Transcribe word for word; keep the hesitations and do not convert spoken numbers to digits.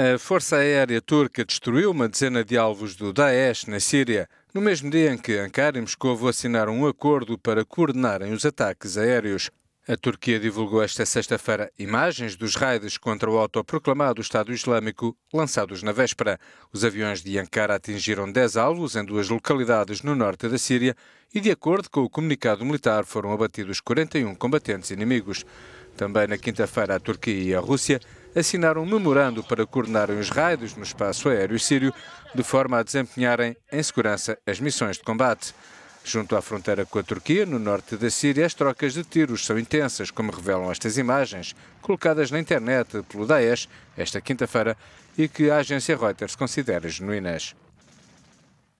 A Força Aérea Turca destruiu uma dezena de alvos do Daesh na Síria, no mesmo dia em que Ancara e Moscovo assinaram um acordo para coordenarem os ataques aéreos. A Turquia divulgou esta sexta-feira imagens dos raids contra o autoproclamado Estado Islâmico lançados na véspera. Os aviões de Ancara atingiram dez alvos em duas localidades no norte da Síria e, de acordo com o comunicado militar, foram abatidos quarenta e um combatentes inimigos. Também na quinta-feira, a Turquia e a Rússia assinaram um memorando para coordenarem os raids no espaço aéreo sírio, de forma a desempenharem em segurança as missões de combate. Junto à fronteira com a Turquia, no norte da Síria, as trocas de tiros são intensas, como revelam estas imagens, colocadas na internet pelo Daesh esta quinta-feira e que a agência Reuters considera genuínas.